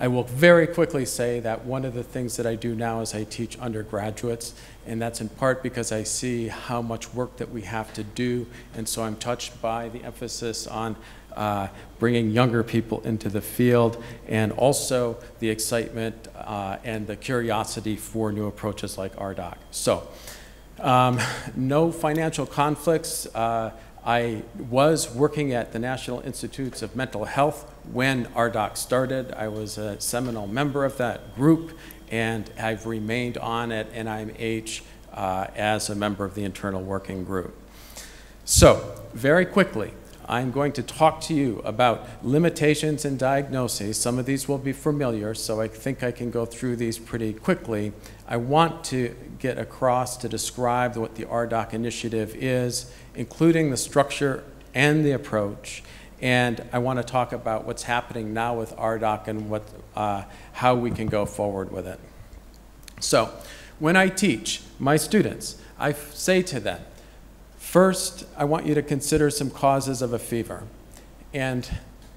I will very quickly say that one of the things that I do now is I teach undergraduates, and that's in part because I see how much work that we have to do, and so I'm touched by the emphasis on bringing younger people into the field, and also the excitement and the curiosity for new approaches like RDoC. So, no financial conflicts. I was working at the National Institutes of Mental Health when RDoC started. I was a seminal member of that group, and I've remained on at NIMH as a member of the internal working group. So, very quickly, I'm going to talk to you about limitations in diagnoses. Some of these will be familiar, so I think I can go through these pretty quickly. I want to get across to describe what the RDoC initiative is, including the structure and the approach. And I want to talk about what's happening now with RDoC and what, how we can go forward with it. So when I teach my students, I say to them, first, I want you to consider some causes of a fever. And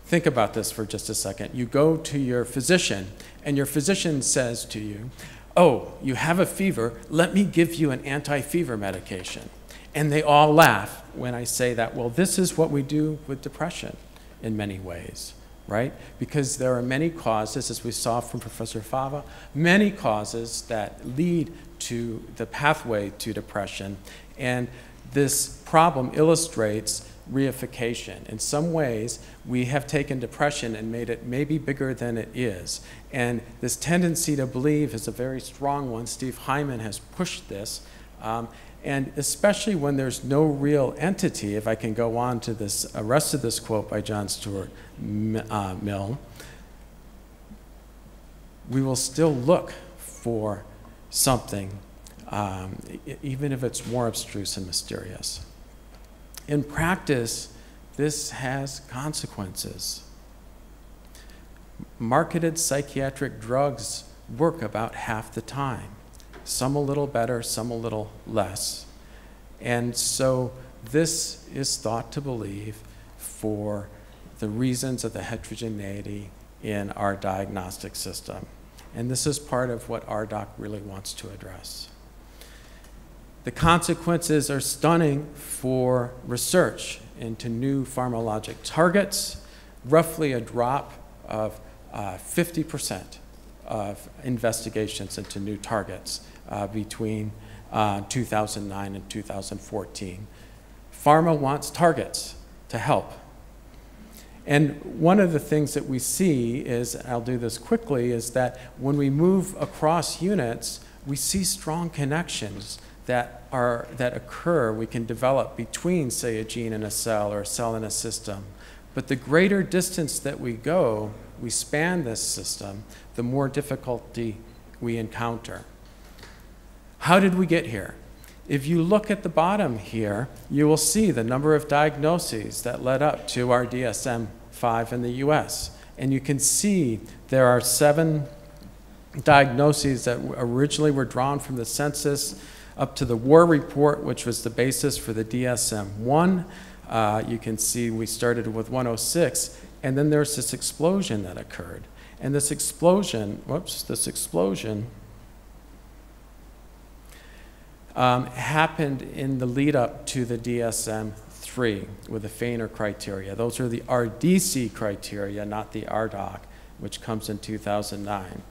think about this for just a second. You go to your physician, and your physician says to you, oh, you have a fever, let me give you an anti-fever medication. And they all laugh when I say that. Well, this is what we do with depression in many ways, right? Because there are many causes, as we saw from Professor Fava, many causes that lead to the pathway to depression. And this problem illustrates reification. In some ways, we have taken depression and made it maybe bigger than it is. And this tendency to believe is a very strong one. Steve Hyman has pushed this. And especially when there's no real entity, if I can go on to this rest of this quote by John Stuart Mill, we will still look for something, even if it's more abstruse and mysterious. In practice, this has consequences. Marketed psychiatric drugs work about half the time, some a little better, some a little less. And so this is thought to believe for the reasons of the heterogeneity in our diagnostic system. And this is part of what RDoC really wants to address. The consequences are stunning for research into new pharmacologic targets. Roughly a drop of 50% of investigations into new targets between 2009 and 2014. Pharma wants targets to help. And one of the things that we see is, and I'll do this quickly, is that when we move across units, we see strong connections that occur, we can develop between, say, a gene in a cell or a cell in a system. But the greater distance that we go, we span this system, the more difficulty we encounter. How did we get here? If you look at the bottom here, you will see the number of diagnoses that led up to our DSM-5 in the US. And you can see there are 7 diagnoses that originally were drawn from the census up to the war report, which was the basis for the DSM-1. You can see we started with 106, and then there's this explosion that occurred. And this explosion, happened in the lead up to the DSM-3 with the Feiner criteria. Those are the RDC criteria, not the RDoC, which comes in 2009.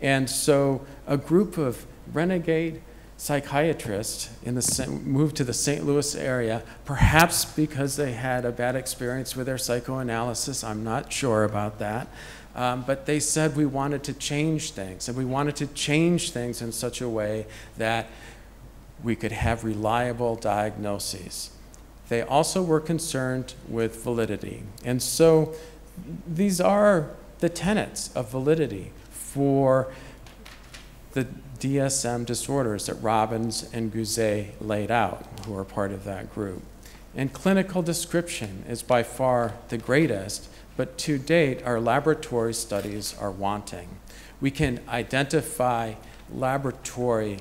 And so a group of renegade psychiatrists moved to the St. Louis area, perhaps because they had a bad experience with their psychoanalysis. I'm not sure about that. But they said we wanted to change things, and we wanted to change things in such a way that we could have reliable diagnoses. They also were concerned with validity. And so these are the tenets of validity for the DSM disorders that Robbins and Gouzet laid out, who are part of that group. And clinical description is by far the greatest, but to date, our laboratory studies are wanting. We can identify laboratory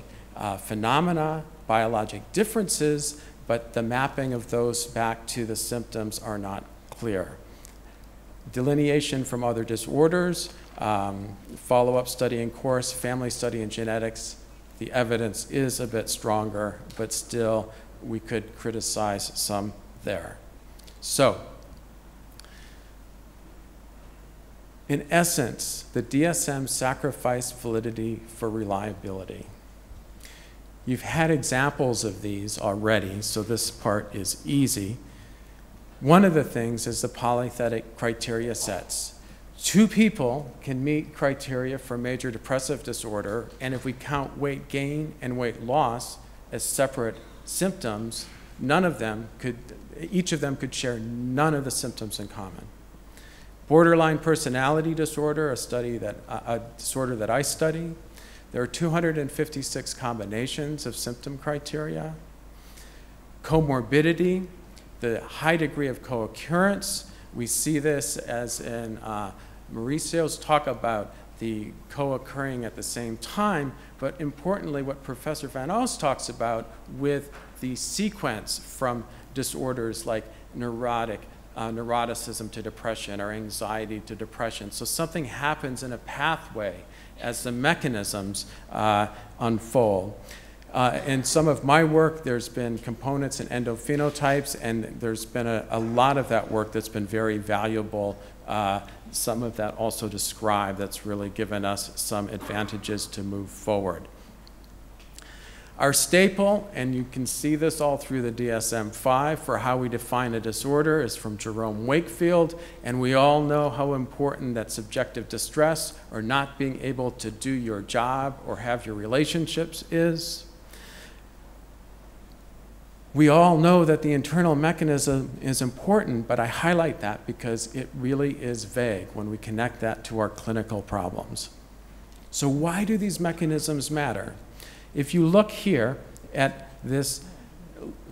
phenomena, biologic differences, but the mapping of those back to the symptoms are not clear. Delineation from other disorders, follow-up study and course, family study and genetics, the evidence is a bit stronger, but still we could criticize some there. So, in essence, the DSM sacrificed validity for reliability. You've had examples of these already, so this part is easy. One of the things is the polythetic criteria sets. Two people can meet criteria for major depressive disorder, and if we count weight gain and weight loss as separate symptoms, each of them could share none of the symptoms in common. Borderline personality disorder, a disorder that I study, there are 256 combinations of symptom criteria. Comorbidity, the high degree of co-occurrence. We see this as in Mauricio's talk about the co-occurring at the same time, but importantly what Professor Van Oss talks about with the sequence from disorders like neuroticism to depression or anxiety to depression. So something happens in a pathway as the mechanisms unfold. In some of my work, there's been components and endophenotypes, and there's been a lot of that work that's been very valuable. Some of that also described, that's really given us some advantages to move forward. Our staple, and you can see this all through the DSM-5 for how we define a disorder, is from Jerome Wakefield, and we all know how important that subjective distress or not being able to do your job or have your relationships is. We all know that the internal mechanism is important, but I highlight that because it really is vague when we connect that to our clinical problems. So why do these mechanisms matter? If you look here at this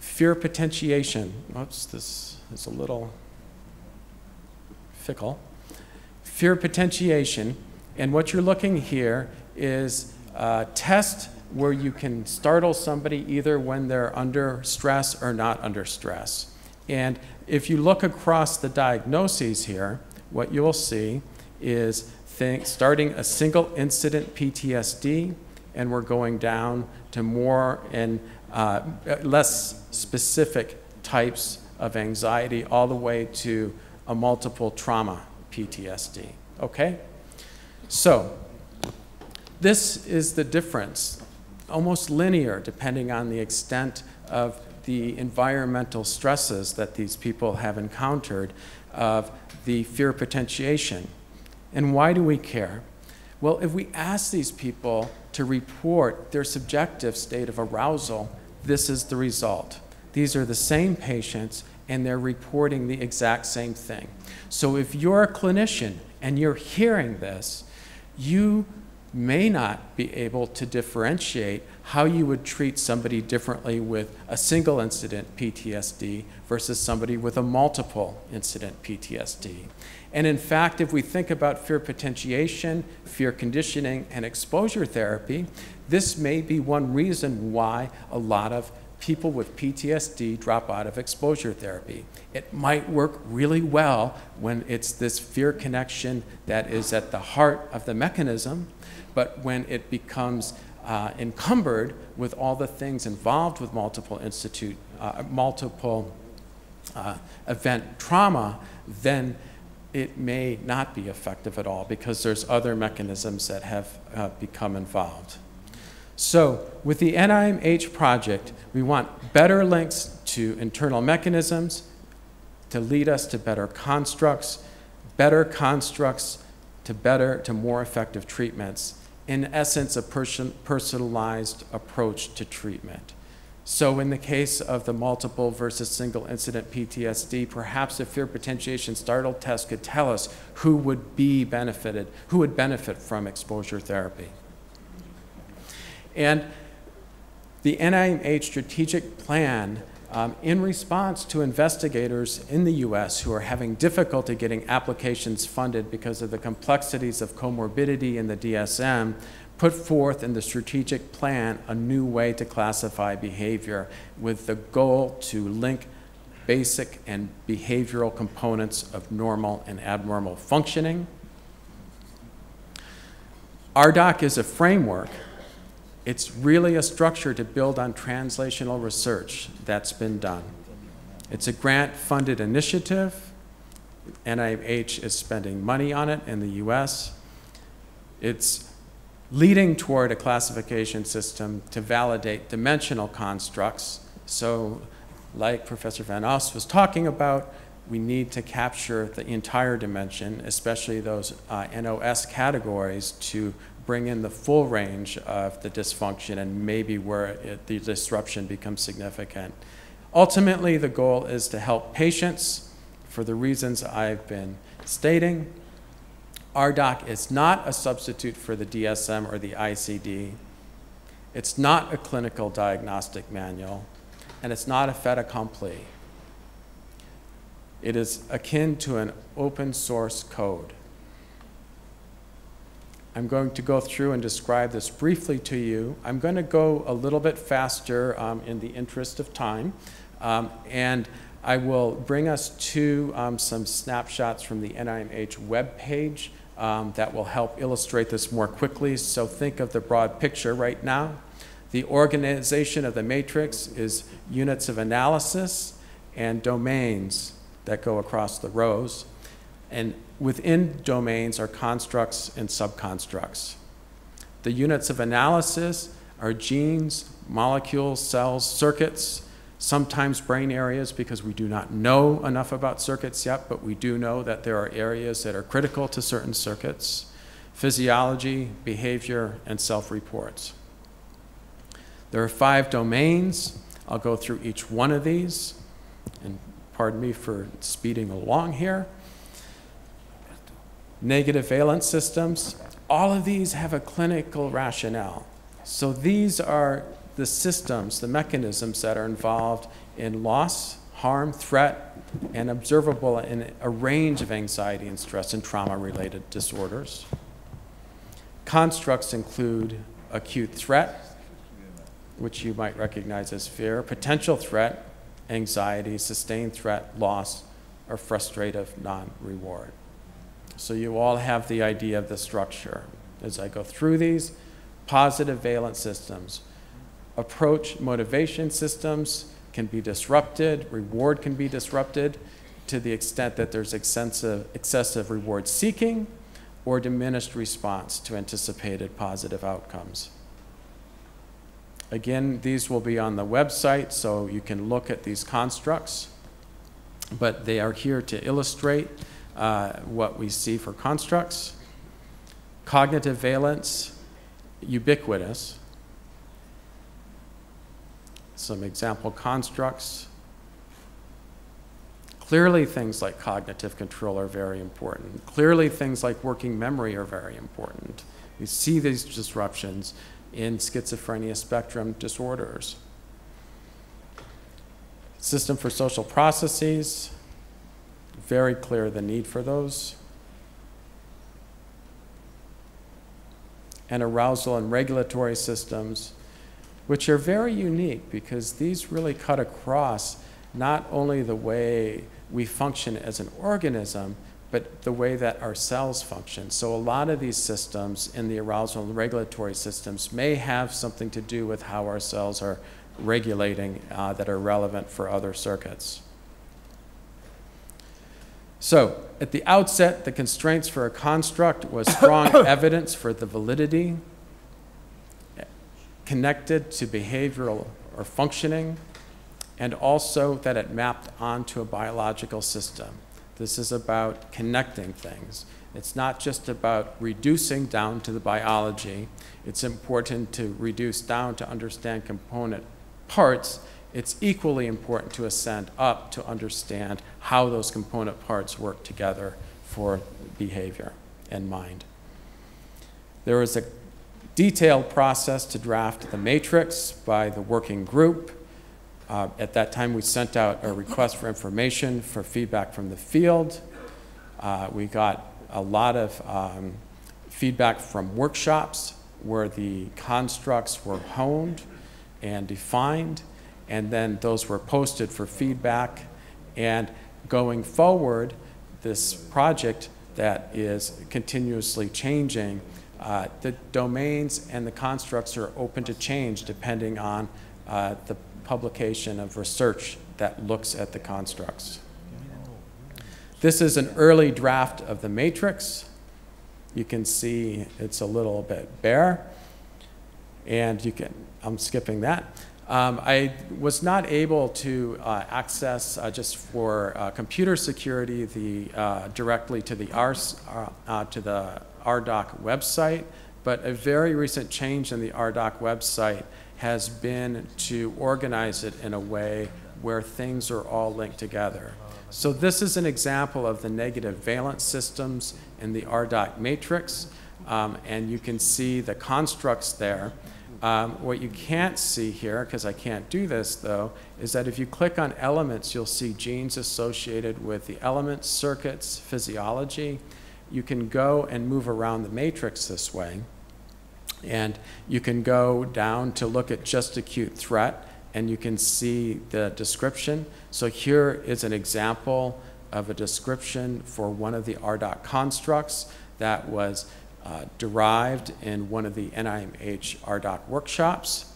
fear potentiation, oops, this is a little fickle. Fear potentiation, and what you're looking here is a test where you can startle somebody either when they're under stress or not under stress. And if you look across the diagnoses here, what you will see is starting a single incident PTSD, and we're going down to more and less specific types of anxiety, all the way to a multiple trauma PTSD, okay? So this is the difference. Almost linear, depending on the extent of the environmental stresses that these people have encountered, of the fear potentiation. And why do we care? Well, if we ask these people to report their subjective state of arousal, this is the result. These are the same patients, and they're reporting the exact same thing. So if you're a clinician and you're hearing this, you may not be able to differentiate how you would treat somebody differently with a single incident PTSD versus somebody with a multiple incident PTSD. And in fact, if we think about fear potentiation, fear conditioning, and exposure therapy, this may be one reason why a lot of people with PTSD drop out of exposure therapy. It might work really well when it's this fear connection that is at the heart of the mechanism, but when it becomes encumbered with all the things involved with multiple event trauma, then it may not be effective at all because there's other mechanisms that have become involved. So with the NIMH project, we want better links to internal mechanisms to lead us to better constructs to better, to more effective treatments. In essence, a personalized approach to treatment. So in the case of the multiple versus single incident PTSD, perhaps a fear potentiation startle test could tell us who would be benefited, who would benefit from exposure therapy. And the NIMH strategic plan, in response to investigators in the U.S. who are having difficulty getting applications funded because of the complexities of comorbidity in the DSM, put forth in the strategic plan a new way to classify behavior with the goal to link basic and behavioral components of normal and abnormal functioning. RDoC is a framework. It's really a structure to build on translational research that's been done. It's a grant-funded initiative. NIMH is spending money on it in the US. It's leading toward a classification system to validate dimensional constructs. So like Professor Van Oss was talking about, we need to capture the entire dimension, especially those NOS categories, to bring in the full range of the dysfunction and maybe where the disruption becomes significant. Ultimately, the goal is to help patients for the reasons I've been stating. RDoC is not a substitute for the DSM or the ICD. It's not a clinical diagnostic manual, and it's not a fait accompli. It is akin to an open source code. I'm going to go through and describe this briefly to you. I'm going to go a little bit faster in the interest of time, and I will bring us to some snapshots from the NIMH webpage that will help illustrate this more quickly. So think of the broad picture right now. The organization of the matrix is units of analysis and domains that go across the rows. And within domains are constructs and subconstructs. The units of analysis are genes, molecules, cells, circuits, sometimes brain areas, because we do not know enough about circuits yet, but we do know that there are areas that are critical to certain circuits, physiology, behavior, and self-reports. There are 5 domains. I'll go through each one of these, and pardon me for speeding along here. Negative valence systems, all of these have a clinical rationale. So these are the systems, the mechanisms that are involved in loss, harm, threat, and observable in a range of anxiety and stress and trauma-related disorders. Constructs include acute threat, which you might recognize as fear, potential threat, anxiety, sustained threat, loss, or frustrative non-reward. So you all have the idea of the structure. As I go through these, positive valence systems. Approach motivation systems can be disrupted, reward can be disrupted to the extent that there's excessive reward seeking or diminished response to anticipated positive outcomes. Again, these will be on the website, so you can look at these constructs, but they are here to illustrate what we see for constructs. Cognitive valence, ubiquitous. Some example constructs. Clearly things like cognitive control are very important. Clearly things like working memory are very important. We see these disruptions in schizophrenia spectrum disorders. System for social processes. Very clear the need for those. And arousal and regulatory systems, which are very unique because these really cut across not only the way we function as an organism, but the way that our cells function. So a lot of these systems in the arousal and regulatory systems may have something to do with how our cells are regulating that are relevant for other circuits. So at the outset, the constraints for a construct was strong evidence for the validity connected to behavioral or functioning, and also that it mapped onto a biological system. This is about connecting things. It's not just about reducing down to the biology. It's important to reduce down to understand component parts. It's equally important to ascend up to understand how those component parts work together for behavior and mind. There is a detailed process to draft the matrix by the working group. At that time, we sent out a request for information for feedback from the field. We got a lot of feedback from workshops where the constructs were honed and defined, and then those were posted for feedback. And going forward, this project that is continuously changing, the domains and the constructs are open to change depending on the publication of research that looks at the constructs. This is an early draft of the matrix. You can see it's a little bit bare. And you can, I'm skipping that. I was not able to access, just for computer security, the directly to the RDoC website, but a very recent change in the RDoC website has been to organize it in a way where things are all linked together. So this is an example of the negative valence systems in the RDoC matrix, and you can see the constructs there. What you can't see here, because I can't do this though, is that if you click on elements, you'll see genes associated with the elements, circuits, physiology. You can go and move around the matrix this way. And you can go down to look at just acute threat, and you can see the description. So here is an example of a description for one of the RDoC constructs that was derived in one of the NIMH RDoC workshops.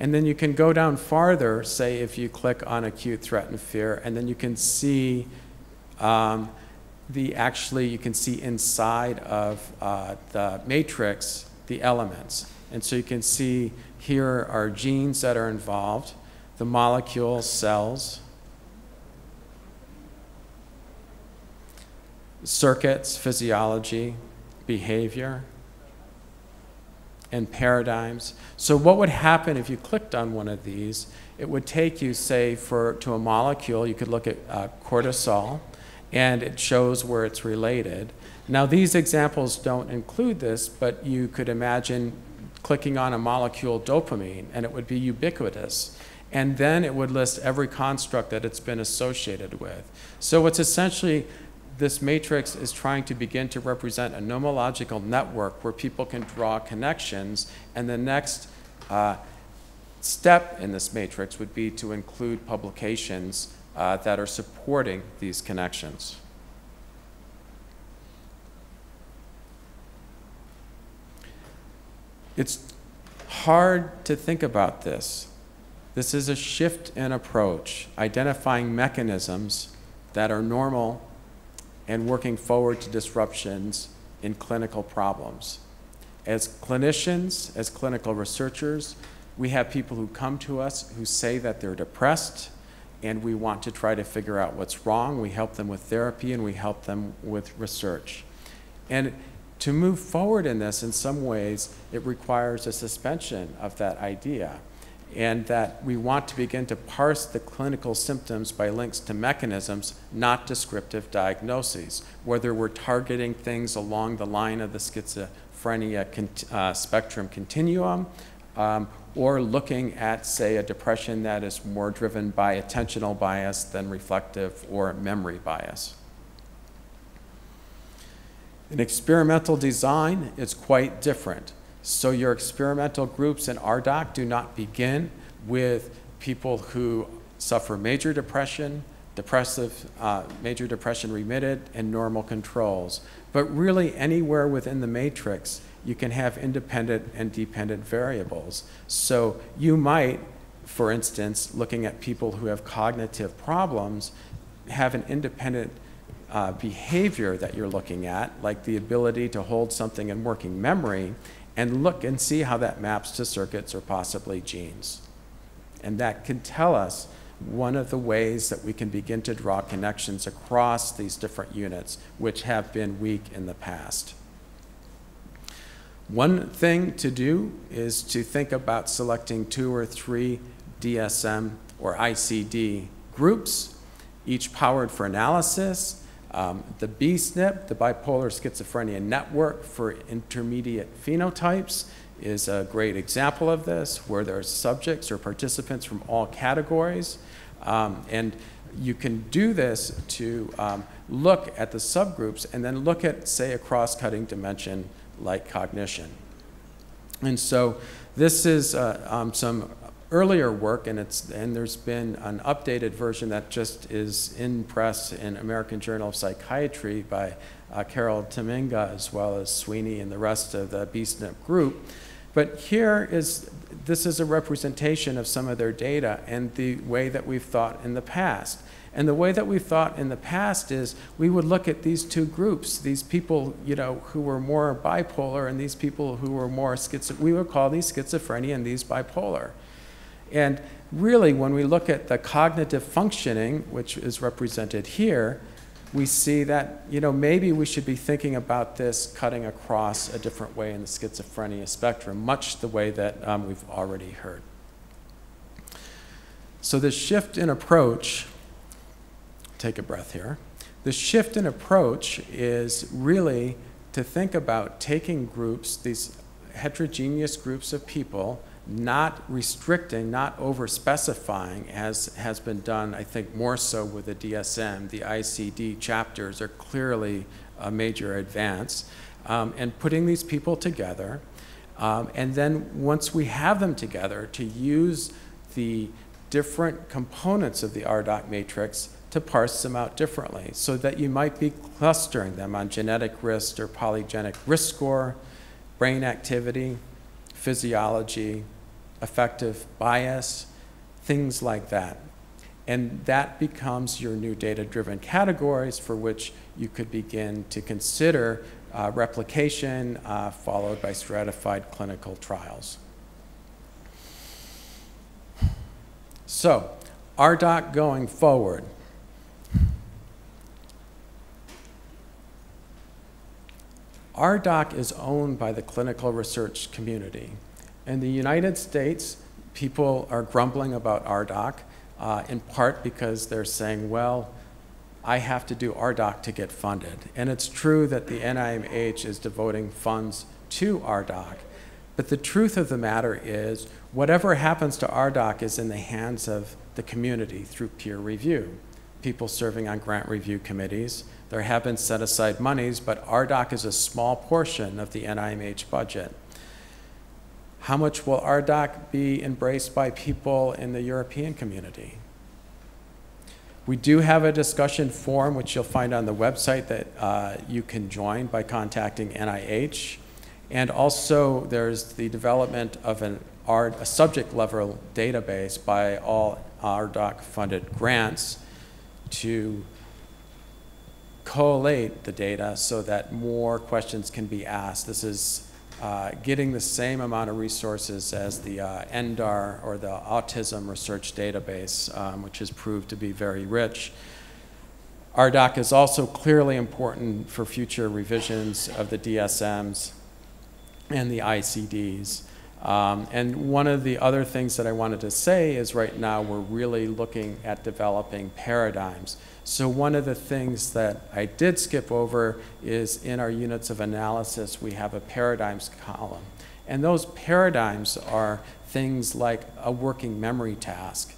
And then you can go down farther, say if you click on acute threat and fear, and then you can see you can see inside of the matrix the elements. And so you can see here are genes that are involved, the molecules, cells, circuits, physiology, behavior, and paradigms. So what would happen if you clicked on one of these? It would take you, say, to a molecule. You could look at cortisol, and it shows where it's related. Now, these examples don't include this, but you could imagine clicking on a molecule dopamine, and it would be ubiquitous. And then it would list every construct that it's been associated with. So it's essentially this matrix is trying to begin to represent a nomological network where people can draw connections. And the next step in this matrix would be to include publications that are supporting these connections. It's hard to think about this. This is a shift in approach, identifying mechanisms that are normal and working forward to disruptions in clinical problems. As clinicians, as clinical researchers, we have people who come to us who say that they're depressed, and we want to try to figure out what's wrong. We help them with therapy, and we help them with research. And to move forward in this, in some ways, it requires a suspension of that idea, and that we want to begin to parse the clinical symptoms by links to mechanisms, not descriptive diagnoses, whether we're targeting things along the line of the schizophrenia spectrum continuum, or looking at, say, a depression that is more driven by attentional bias than reflective or memory bias. In experimental design, it's quite different. So your experimental groups in RDoC do not begin with people who suffer major depression, major depression remitted, and normal controls. But really anywhere within the matrix, you can have independent and dependent variables. So you might, for instance, looking at people who have cognitive problems, have an independent behavior that you're looking at, like the ability to hold something in working memory, and look and see how that maps to circuits or possibly genes. And that can tell us one of the ways that we can begin to draw connections across these different units, which have been weak in the past. One thing to do is to think about selecting 2 or 3 DSM or ICD groups, each powered for analysis. The BSNP, the Bipolar Schizophrenia Network for Intermediate Phenotypes, is a great example of this, where there are subjects or participants from all categories. And you can do this to look at the subgroups and then look at, say, a cross-cutting dimension like cognition. And so this is some earlier work, and there's been an updated version that just is in press in American Journal of Psychiatry by Carol Taminga, as well as Sweeney and the rest of the BSNP group. But this is a representation of some of their data and the way that we've thought in the past. And the way that we've thought in the past is we would look at these two groups, these people, you know, who were more bipolar and these people who were more schizophrenic. We would call these schizophrenia and these bipolar. And really, when we look at the cognitive functioning, which is represented here, we see that, you know, maybe we should be thinking about this cutting across a different way in the schizophrenia spectrum, much the way that we've already heard. So the shift in approach, take a breath here. The shift in approach is really to think about taking groups, these heterogeneous groups of people, not restricting, not over-specifying, as has been done, I think, more so with the DSM. The ICD chapters are clearly a major advance. And putting these people together, and then once we have them together, to use the different components of the RDoC matrix to parse them out differently, so that you might be clustering them on genetic risk or polygenic risk score, brain activity, physiology, affective bias, things like that. And that becomes your new data-driven categories for which you could begin to consider replication followed by stratified clinical trials. So, RDoC going forward. RDoC is owned by the clinical research community. In the United States, people are grumbling about RDoC, in part because they're saying, well, I have to do RDoC to get funded. And it's true that the NIMH is devoting funds to RDoC. But the truth of the matter is, whatever happens to RDoC is in the hands of the community through peer review. People serving on grant review committees. There have been set aside monies, but RDoC is a small portion of the NIMH budget. How much will RDoC be embraced by people in the European community? We do have a discussion forum, which you'll find on the website, that you can join by contacting NIH. And also, there's the development of a subject-level database by all RDoC-funded grants to collate the data so that more questions can be asked. This is getting the same amount of resources as the ENDAR or the Autism Research Database, which has proved to be very rich. RDoC is also clearly important for future revisions of the DSMs and the ICDs. And one of the other things that I wanted to say is right now we're really looking at developing paradigms. So one of the things that I did skip over is in our units of analysis, we have a paradigms column. And those paradigms are things like a working memory task.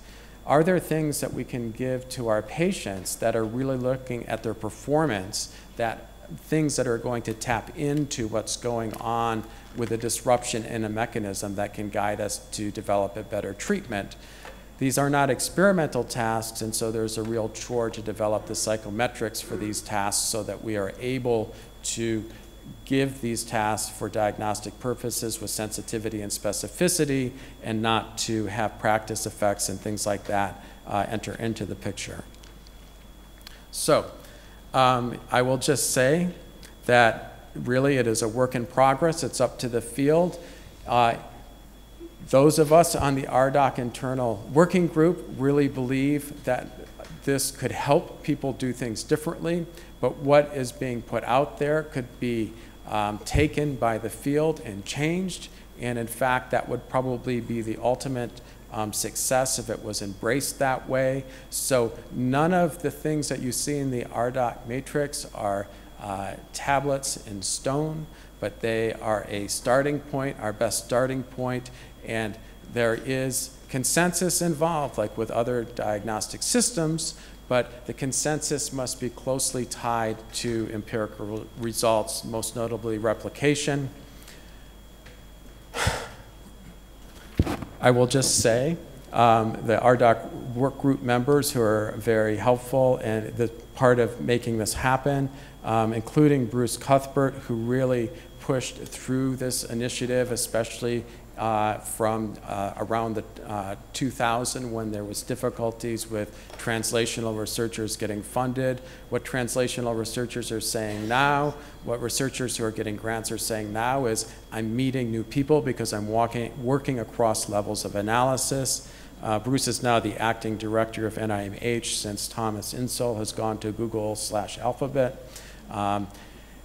Are there things that we can give to our patients that are really looking at their performance, that things that are going to tap into what's going on with a disruption in a mechanism that can guide us to develop a better treatment? These are not experimental tasks, and so there's a real chore to develop the psychometrics for these tasks so that we are able to give these tasks for diagnostic purposes with sensitivity and specificity, and not to have practice effects and things like that enter into the picture. So, I will just say that really it is a work in progress. It's up to the field. Those of us on the RDOC internal working group really believe that this could help people do things differently, but what is being put out there could be taken by the field and changed, and in fact that would probably be the ultimate success if it was embraced that way. So none of the things that you see in the RDOC matrix are tablets in stone, but they are a starting point, our best starting point, and there is consensus involved, like with other diagnostic systems, but the consensus must be closely tied to empirical results, most notably replication. I will just say the RDOC work group members who are very helpful and the part of making this happen, including Bruce Cuthbert, who really pushed through this initiative, especially from around the 2000 when there was difficulties with translational researchers getting funded, what translational researchers are saying now, what researchers who are getting grants are saying now is I'm meeting new people because I'm working across levels of analysis. Bruce is now the acting director of NIMH since Thomas Insull has gone to Google/Alphabet.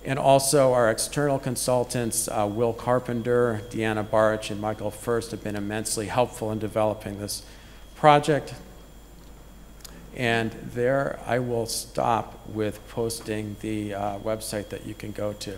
And also our external consultants, Will Carpenter, Deanna Barich, and Michael First have been immensely helpful in developing this project. And there I will stop with posting the website that you can go to.